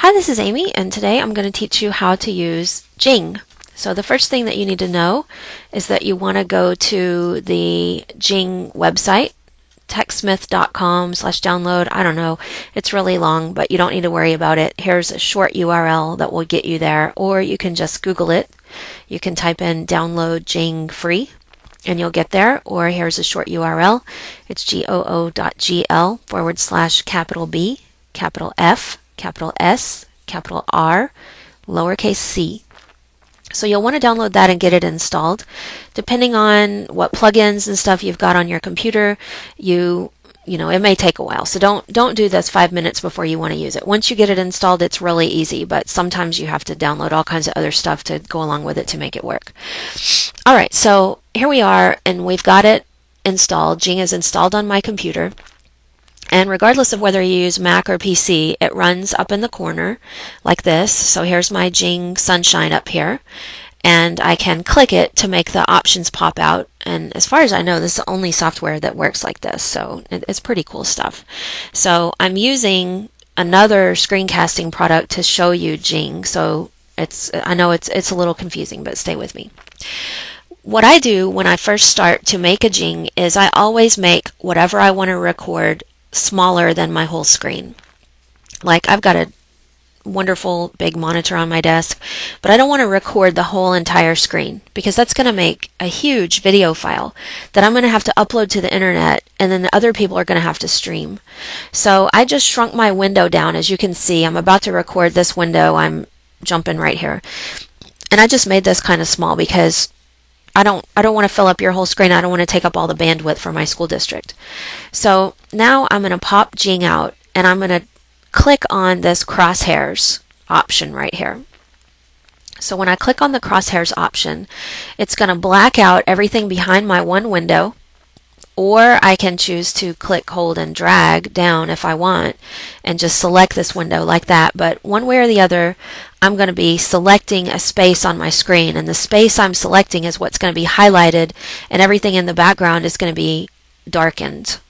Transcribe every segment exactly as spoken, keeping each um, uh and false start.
Hi, this is Amy, and today I'm going to teach you how to use Jing. So the first thing that you need to know is that you want to go to the Jing website, techsmith dot com slash download. I don't know, it's really long, but you don't need to worry about it. Here's a short U R L that will get you there, or you can just Google it. You can type in download Jing free, and you'll get there, or here's a short U R L. It's goo.gl forward slash capital B, capital F, capital S, capital R, lowercase c. So you'll want to download that and get it installed. Depending on what plugins and stuff you've got on your computer, you you know, it may take a while. So don't don't do this five minutes before you want to use it. Once you get it installed, it's really easy, but sometimes you have to download all kinds of other stuff to go along with it to make it work. All right, so here we are, and we've got it installed. Jing is installed on my computer. And regardless of whether you use Mac or P C, it runs up in the corner like this. So here's my Jing Sunshine up here, and I can click it to make the options pop out. And as far as I know, this is the only software that works like this, so it's pretty cool stuff. So I'm using another screencasting product to show you Jing, so it's I know it's it's a little confusing, but stay with me. What I do when I first start to make a Jing is I always make whatever I want to record smaller than my whole screen. Like, I've got a wonderful big monitor on my desk, but I don't want to record the whole entire screen because that's going to make a huge video file that I'm going to have to upload to the internet, and then the other people are going to have to stream. So I just shrunk my window down. As you can see, I'm about to record this window. I'm jumping right here, and I just made this kind of small because I don't I don't want to fill up your whole screen. I don't want to take up all the bandwidth for my school district. So now I'm going to pop Jing out, and I'm going to click on this crosshairs option right here. So when I click on the crosshairs option, it's going to black out everything behind my one window, or I can choose to click, hold, and drag down if I want and just select this window like that. But one way or the other, I'm going to be selecting a space on my screen, and the space I'm selecting is what's going to be highlighted, and everything in the background is going to be darkened.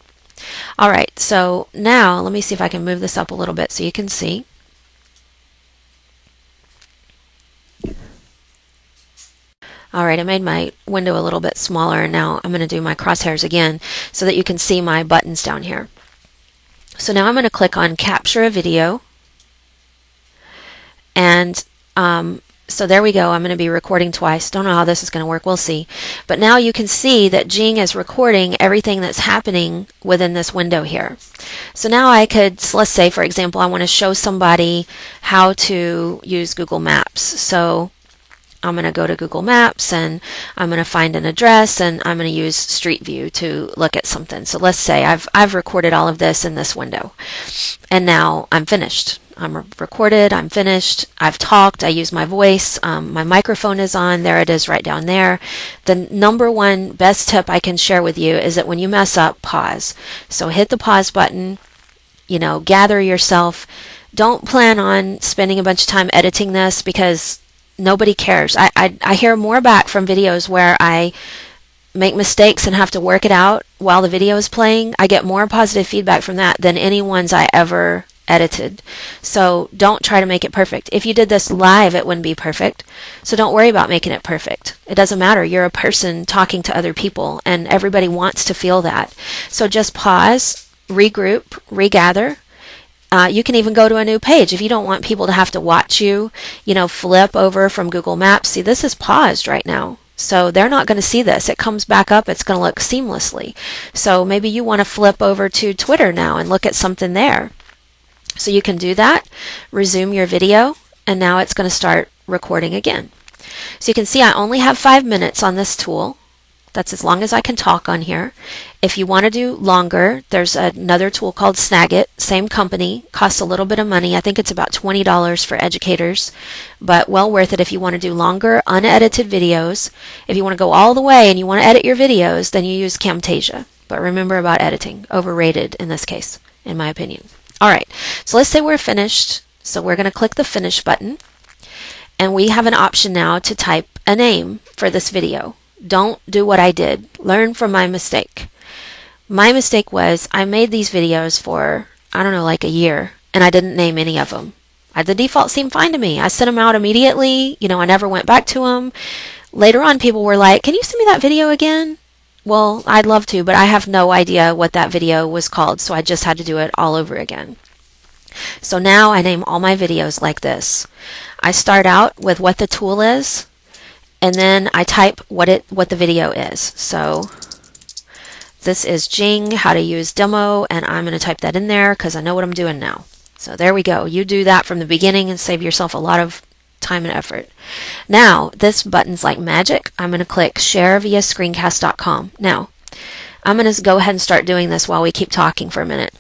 All right, so now let me see if I can move this up a little bit so you can see. All right, I made my window a little bit smaller, and now I'm going to do my crosshairs again so that you can see my buttons down here. So now I'm going to click on Capture a Video, and um, so there we go. I'm going to be recording twice. Don't know how this is going to work. We'll see. But now you can see that Jing is recording everything that's happening within this window here. So now I could, let's say, for example, I want to show somebody how to use Google Maps. So I'm going to go to Google Maps, and I'm going to find an address, and I'm going to use Street View to look at something. So let's say I've, I've recorded all of this in this window, and now I'm finished. I'm recorded, I'm finished, I've talked, I use my voice, um, my microphone is on, there it is right down there. The number one best tip I can share with you is that when you mess up, pause. So hit the pause button, you know, gather yourself. Don't plan on spending a bunch of time editing this because nobody cares. I, I, I hear more back from videos where I make mistakes and have to work it out while the video is playing. I get more positive feedback from that than any ones I ever edited. So don't try to make it perfect. If you did this live, it wouldn't be perfect. So don't worry about making it perfect. It doesn't matter. You're a person talking to other people, and everybody wants to feel that. So just pause, regroup, regather. Uh, you can even go to a new page if you don't want people to have to watch you, you know, flip over from Google Maps. See, this is paused right now. So they're not going to see this. It comes back up. It's going to look seamlessly. So maybe you want to flip over to Twitter now and look at something there. So you can do that, resume your video, and now it's going to start recording again. So you can see I only have five minutes on this tool. That's as long as I can talk on here. If you want to do longer, there's another tool called Snagit, same company, costs a little bit of money. I think it's about twenty dollars for educators, but well worth it if you want to do longer, unedited videos. If you want to go all the way and you want to edit your videos, then you use Camtasia. But remember about editing, overrated in this case, in my opinion. All right, so let's say we're finished. So we're going to click the Finish button, and we have an option now to type a name for this video. Don't do what I did. Learn from my mistake. My mistake was I made these videos for, I don't know, like a year, and I didn't name any of them. The default seemed fine to me. I sent them out immediately. You know, I never went back to them. Later on, people were like, can you send me that video again? Well, I'd love to, but I have no idea what that video was called, so I just had to do it all over again. So now I name all my videos like this. I start out with what the tool is, and then I type what it what the video is. So this is Jing, how to use demo, and I'm going to type that in there because I know what I'm doing now. So there we go. You do that from the beginning and save yourself a lot of time and effort. Now, this button's like magic. I'm going to click Share via screencast dot com. Now, I'm going to go ahead and start doing this while we keep talking for a minute.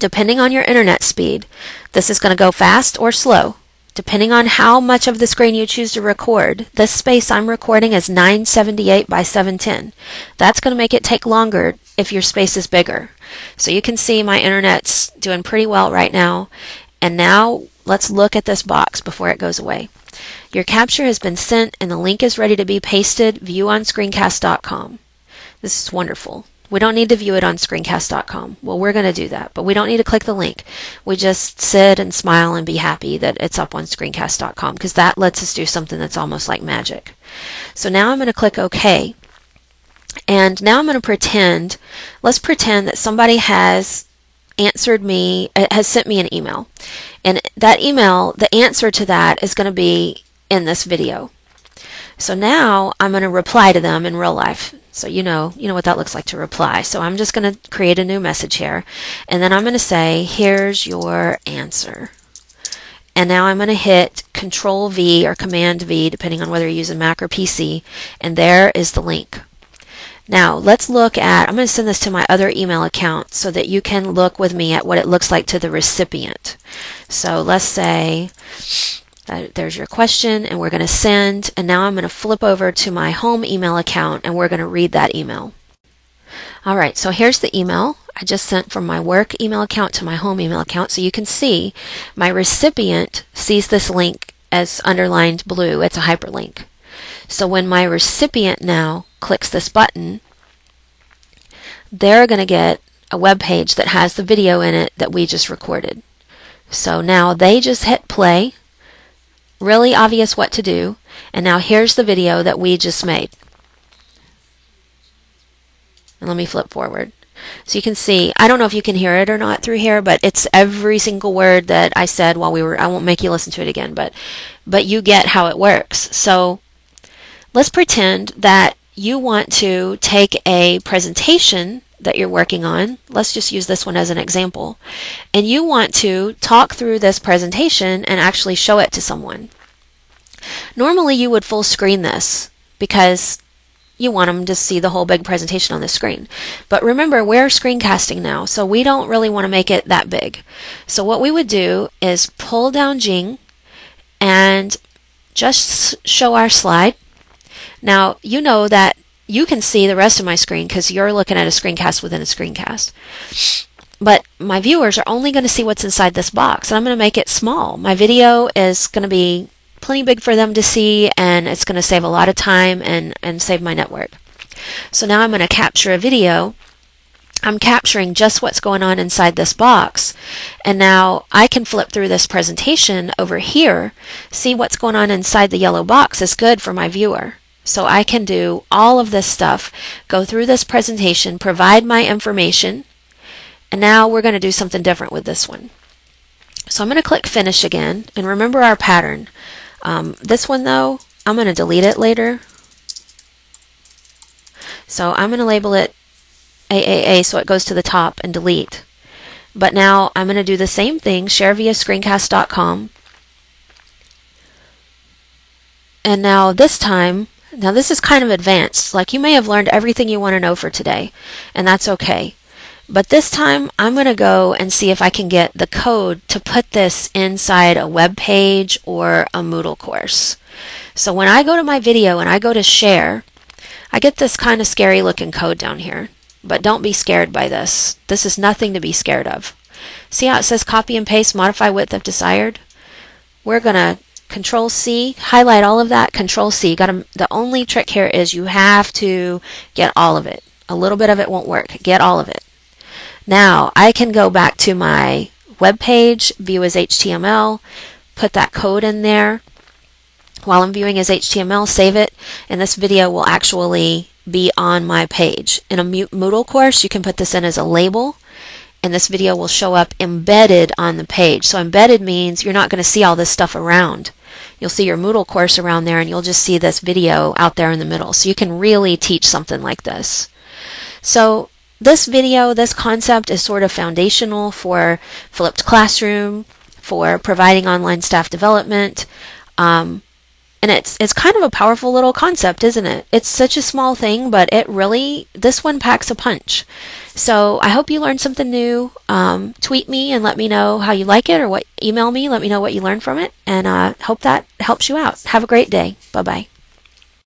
Depending on your internet speed, this is going to go fast or slow. Depending on how much of the screen you choose to record, this space I'm recording is nine seventy-eight by seven ten. That's going to make it take longer if your space is bigger. So you can see my internet's doing pretty well right now. And now let's look at this box before it goes away. Your capture has been sent and the link is ready to be pasted. View on screencast dot com. This is wonderful. We don't need to view it on screencast dot com. Well, we're going to do that, but we don't need to click the link. We just sit and smile and be happy that it's up on screencast dot com because that lets us do something that's almost like magic. So now I'm going to click OK. And now I'm going to pretend, let's pretend that somebody has answered me, has sent me an email. And that email, the answer to that is going to be in this video. So now I'm going to reply to them in real life. So you know, you know what that looks like to reply. So I'm just going to create a new message here. And then I'm going to say, here's your answer. And now I'm going to hit Control V or Command V, depending on whether you're using Mac or P C. And there is the link. Now, let's look at, I'm going to send this to my other email account so that you can look with me at what it looks like to the recipient. So let's say, that there's your question, and we're going to send, and now I'm going to flip over to my home email account, and we're going to read that email. All right, so here's the email. I just sent from my work email account to my home email account, so you can see my recipient sees this link as underlined blue. It's a hyperlink. So when my recipient now clicks this button, they're going to get a web page that has the video in it that we just recorded. So now they just hit play, really obvious what to do, and now here's the video that we just made. And let me flip forward. So you can see, I don't know if you can hear it or not through here, but it's every single word that I said while we were, I won't make you listen to it again, but, but you get how it works. So let's pretend that you want to take a presentation that you're working on. Let's just use this one as an example. And you want to talk through this presentation and actually show it to someone. Normally you would full screen this because you want them to see the whole big presentation on the screen. But remember, we're screencasting now, so we don't really want to make it that big. So what we would do is pull down Jing and just show our slide. Now, you know that you can see the rest of my screen because you're looking at a screencast within a screencast. But my viewers are only going to see what's inside this box, and I'm going to make it small. My video is going to be plenty big for them to see, and it's going to save a lot of time and, and save my network. So now I'm going to capture a video. I'm capturing just what's going on inside this box, and now I can flip through this presentation over here, see what's going on inside the yellow box is good for my viewer. So I can do all of this stuff, go through this presentation, provide my information, and now we're going to do something different with this one. So I'm going to click Finish again, and remember our pattern. Um, this one, though, I'm going to delete it later. So I'm going to label it triple A so it goes to the top and delete. But now I'm going to do the same thing, Share via screencast dot com. And now this time, Now this is kind of advanced, like you may have learned everything you want to know for today, and that's okay. But this time I'm going to go and see if I can get the code to put this inside a web page or a Moodle course. So when I go to my video and I go to share, I get this kind of scary looking code down here. But don't be scared by this. This is nothing to be scared of. See how it says copy and paste, modify width if desired? We're going to Control C, highlight all of that, Control C. Got to, the only trick here is you have to get all of it. A little bit of it won't work. Get all of it. Now I can go back to my web page, view as H T M L, put that code in there. While I'm viewing as H T M L, save it, and this video will actually be on my page. In a Moodle course, you can put this in as a label, and this video will show up embedded on the page. So embedded means you're not going to see all this stuff around. You'll see your Moodle course around there, and you'll just see this video out there in the middle. So you can really teach something like this. So this video, this concept is sort of foundational for flipped classroom, for providing online staff development, um, and it's it's kind of a powerful little concept, isn't it? It's such a small thing, but it really, this one packs a punch. So I hope you learned something new. Um, tweet me and let me know how you like it, or what, email me, let me know what you learned from it, and I uh, hope that helps you out. Have a great day. Bye-bye.